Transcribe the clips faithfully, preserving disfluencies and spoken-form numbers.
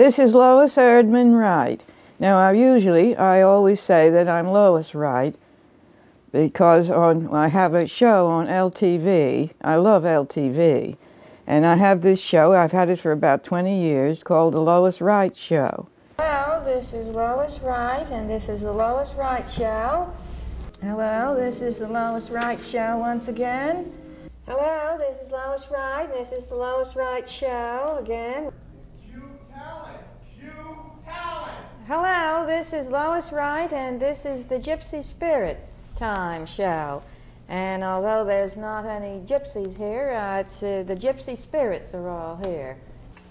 This is Lois Erdman Wright. Now, I usually, I always say that I'm Lois Wright because on I have a show on L T V. I love L T V. And I have this show, I've had it for about twenty years, called The Lois Wright Show. Hello, this is Lois Wright, and this is The Lois Wright Show. Hello, this is The Lois Wright Show once again. Hello, this is Lois Wright, and this is The Lois Wright Show again. Hello, this is Lois Wright, and this is the Gypsy Spirit Time Show. And although there's not any gypsies here, uh, it's, uh, the gypsy spirits are all here.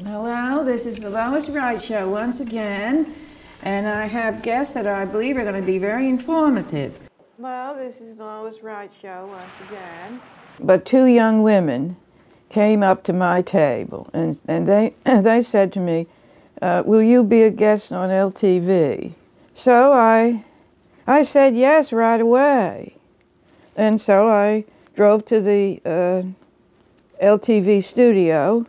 Hello, this is the Lois Wright Show once again, and I have guests that I believe are going to be very informative. Hello, this is the Lois Wright Show once again. But two young women came up to my table, and, and they, they said to me, Uh, will you be a guest on L T V? So I, I said yes right away. And so I drove to the uh, L T V studio.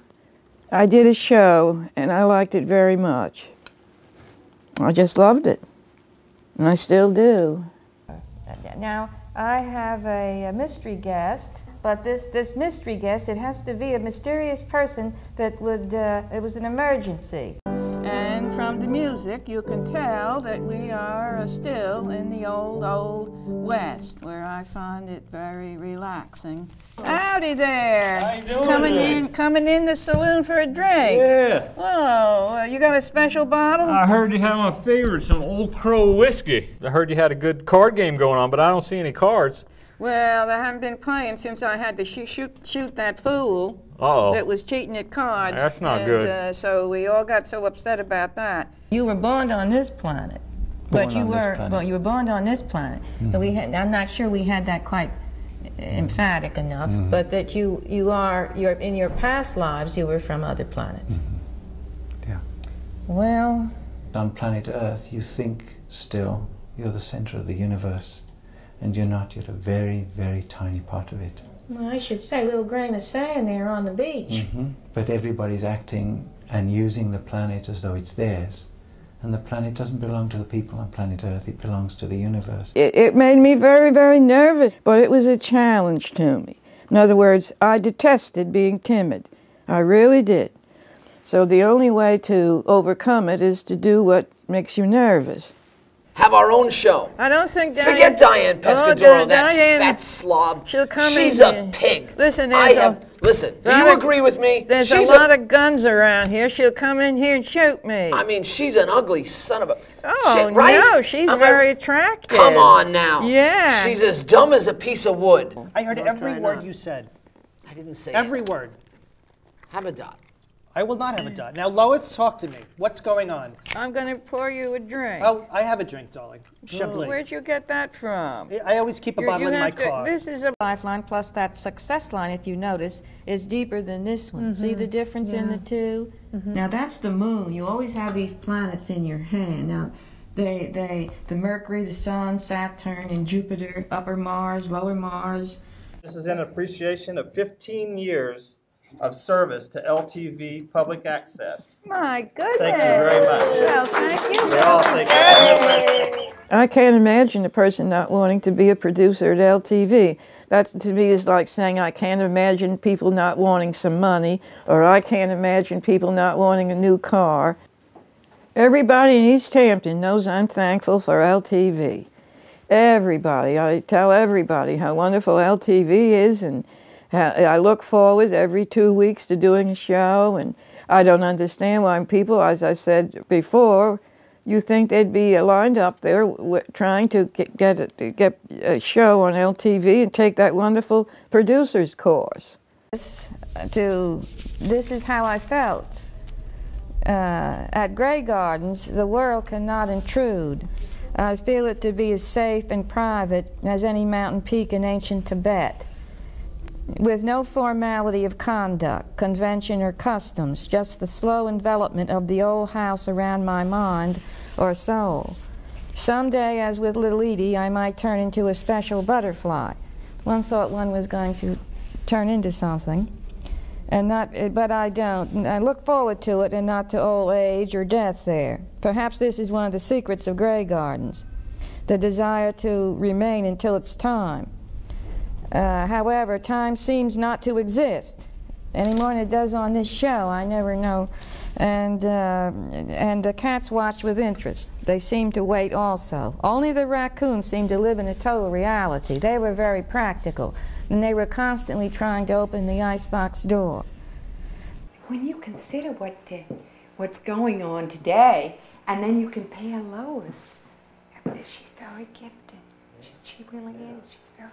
I did a show, and I liked it very much. I just loved it, and I still do. Now, I have a, a mystery guest. But this, this mystery guest, it has to be a mysterious person that would, uh, it was an emergency. And from the music, you can tell that we are still in the old, old West, where I find it very relaxing. Howdy there! How you doing? Coming in, coming in the saloon for a drink. Yeah. Oh, you got a special bottle? I heard you had my favorite, some Old Crow whiskey. I heard you had a good card game going on, but I don't see any cards. Well, I haven't been playing since I had to sh shoot, shoot that fool Uh-oh. that was cheating at cards. That's not and, good. Uh, so we all got so upset about that. You were born on this planet, born but you were planet. Well, you were born on this planet. Mm-hmm. But we had, I'm not sure we had that quite emphatic enough. Mm-hmm. But that you you are you're in your past lives you were from other planets. Mm-hmm. Yeah. Well, on planet Earth, you think still you're the center of the universe. And you're not, you're a very, very tiny part of it. Well, I should say, little grain of sand there on the beach. Mm-hmm. But everybody's acting and using the planet as though it's theirs. And the planet doesn't belong to the people on planet Earth, it belongs to the universe. It, it made me very, very nervous, but it was a challenge to me. In other words, I detested being timid. I really did. So the only way to overcome it is to do what makes you nervous. Have our own show. I don't think Diane... Forget Diane Pescaduro, oh, that Diane, fat slob. She'll come She's in a here. pig. Listen, there's I a... Have, listen, do you of, agree with me? There's she's a lot a, of guns around here. She'll come in here and shoot me. I mean, she's an ugly son of a... Oh, shit, right? no, she's I'm very a, attractive. Come on now. Yeah. She's as dumb as a piece of wood. I heard no, every word not. you said. I didn't say Every it. word. Have a dot. I will not have a dot. Now, Lois, talk to me. What's going on? I'm going to pour you a drink. Oh, I have a drink, darling. Chablis. Where'd you get that from? I always keep a You're, bottle in my to, car. This is a lifeline, plus that success line, if you notice, is deeper than this one. Mm-hmm. See the difference yeah. in the two? Mm-hmm. Now, that's the moon. You always have these planets in your hand. Now, they, they, the Mercury, the Sun, Saturn, and Jupiter, upper Mars, lower Mars. This is an appreciation of fifteen years of service to L T V Public Access. My goodness. Thank you very much. Well, thank you. We all thank you. Hey. I can't imagine a person not wanting to be a producer at L T V. That, to me, is like saying I can't imagine people not wanting some money, or I can't imagine people not wanting a new car. Everybody in East Hampton knows I'm thankful for L T V. Everybody. I tell everybody how wonderful L T V is, and I look forward every two weeks to doing a show, and I don't understand why people, as I said before, you think they'd be lined up there trying to get, get, a, get a show on L T V and take that wonderful producer's course. This, to, this is how I felt. Uh, at Grey Gardens, the world cannot intrude. I feel it to be as safe and private as any mountain peak in ancient Tibet, with no formality of conduct, convention, or customs, just the slow envelopment of the old house around my mind or soul. Someday, as with little Edie, I might turn into a special butterfly. One thought one was going to turn into something. and not, but I don't. And I look forward to it and not to old age or death there. Perhaps this is one of the secrets of Grey Gardens, the desire to remain until it's time. Uh, however, time seems not to exist any more than it does on this show. I never know. And, uh, and the cats watch with interest. They seem to wait also. Only the raccoons seem to live in a total reality. They were very practical, and they were constantly trying to open the icebox door. When you consider what, uh, what's going on today, and then you compare Lois, I mean, she's very gifted. She's, she really is. She's very